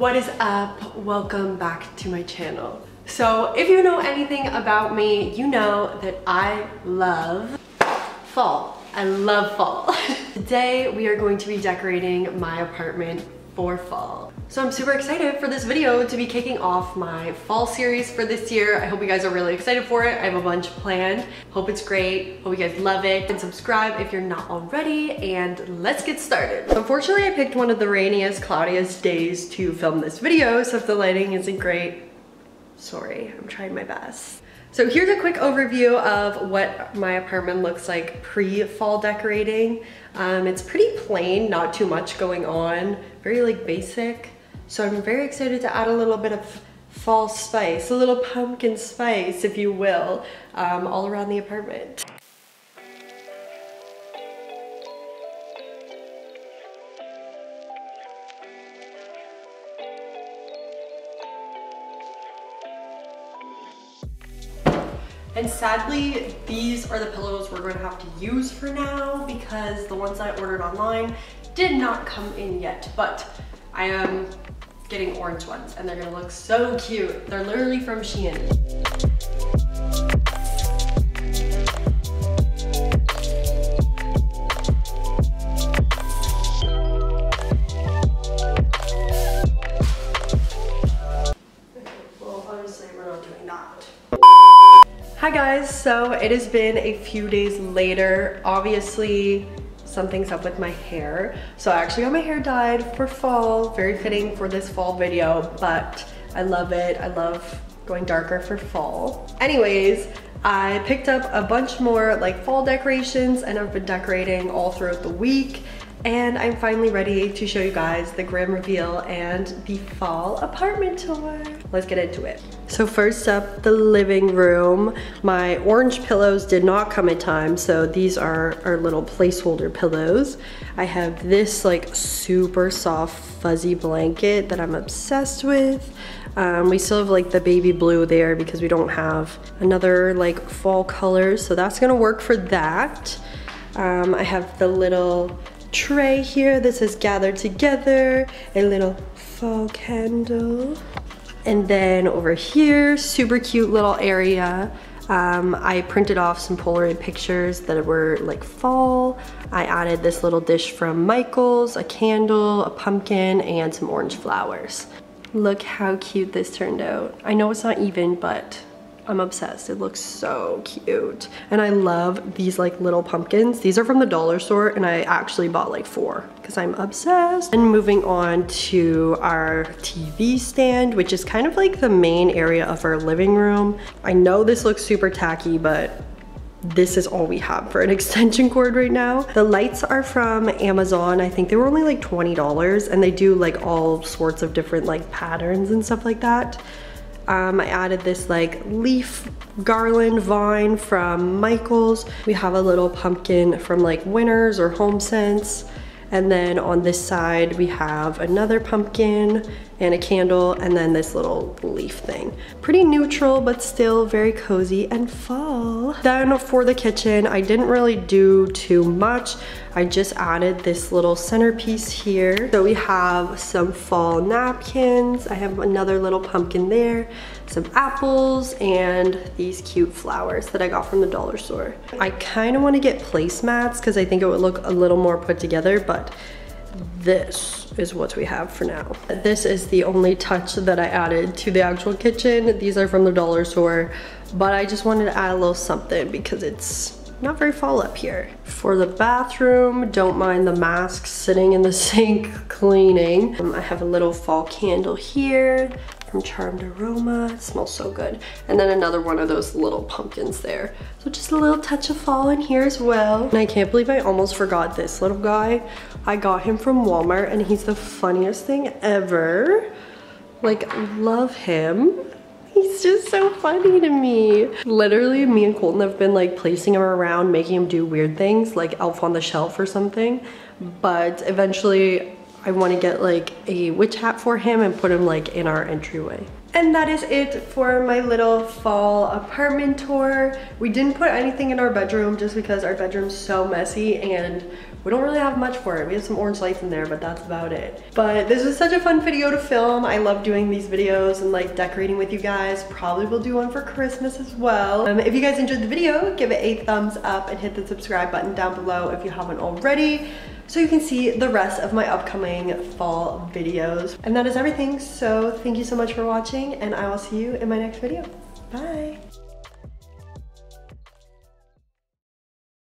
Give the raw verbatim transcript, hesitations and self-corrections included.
what is up? Welcome back to my channel. So if you know anything about me, you know that I love fall. I love fall. Today we are going to be decorating my apartment for fall. So I'm super excited for this video to be kicking off my fall series for this year. I hope you guys are really excited for it. I have a bunch planned. Hope it's great. Hope you guys love it. And subscribe if you're not already. And let's get started. Unfortunately, I picked one of the rainiest, cloudiest days to film this video. So if the lighting isn't great, sorry, I'm trying my best. So here's a quick overview of what my apartment looks like pre-fall decorating. Um, it's pretty plain, not too much going on, very like basic. So I'm very excited to add a little bit of fall spice, a little pumpkin spice, if you will, um, all around the apartment. And sadly, these are the pillows we're going to have to use for now because the ones I ordered online did not come in yet, but I am getting orange ones and they're going to look so cute. They're literally from Shein. Hi guys, so it has been a few days later. Obviously, something's up with my hair. So I actually got my hair dyed for fall, very fitting for this fall video, but I love it. I love going darker for fall. Anyways, I picked up a bunch more like fall decorations and I've been decorating all throughout the week. And I'm finally ready to show you guys the grand reveal and the fall apartment tour. Let's get into it. So first up, the living room. My orange pillows did not come in time, so these are our little placeholder pillows. I have this like super soft fuzzy blanket that I'm obsessed with. Um, we still have like the baby blue there because we don't have another like fall color, so that's gonna work for that. Um, I have the little tray here that says gathered together, a little fall candle, and then over here, super cute little area. um, I printed off some Polaroid pictures that were like fall. I added this little dish from Michaels, a candle, a pumpkin, and some orange flowers. Look how cute this turned out. I know it's not even, but I'm obsessed. It looks so cute. And I love these like little pumpkins. These are from the dollar store and I actually bought like four because I'm obsessed. And moving on to our T V stand, which is kind of like the main area of our living room. I know this looks super tacky, but this is all we have for an extension cord right now. The lights are from Amazon. I think they were only like twenty dollars and they do like all sorts of different like patterns and stuff like that. Um, I added this like leaf garland vine from Michaels. We have a little pumpkin from like Winners or HomeSense. And then on this side, we have another pumpkin and a candle and then this little leaf thing. Pretty neutral, but still very cozy and fall. Then for the kitchen, I didn't really do too much. I just added this little centerpiece here. So we have some fall napkins. I have another little pumpkin there, some apples, and these cute flowers that I got from the dollar store. I kind of want to get placemats because I think it would look a little more put together, but this is what we have for now. This is the only touch that I added to the actual kitchen. These are from the dollar store, but I just wanted to add a little something because it's not very fall up here. For the bathroom, don't mind the mask sitting in the sink cleaning. Um, I have a little fall candle here from Charmed Aroma. It smells so good. And then another one of those little pumpkins there. So just a little touch of fall in here as well. And I can't believe I almost forgot this little guy. I got him from Walmart and he's the funniest thing ever. Like, love him. He's just so funny to me. Literally, me and Colton have been like placing him around, making him do weird things like Elf on the Shelf or something. But eventually I want to get like a witch hat for him and put him like in our entryway. And that is it for my little fall apartment tour. We didn't put anything in our bedroom just because our bedroom's so messy and we don't really have much for it. We have some orange lights in there, but that's about it. But this was such a fun video to film. I love doing these videos and like decorating with you guys. Probably will do one for Christmas as well. Um, if you guys enjoyed the video, give it a thumbs up and hit the subscribe button down below if you haven't already, so you can see the rest of my upcoming fall videos. And that is everything. So thank you so much for watching, and I will see you in my next video. Bye.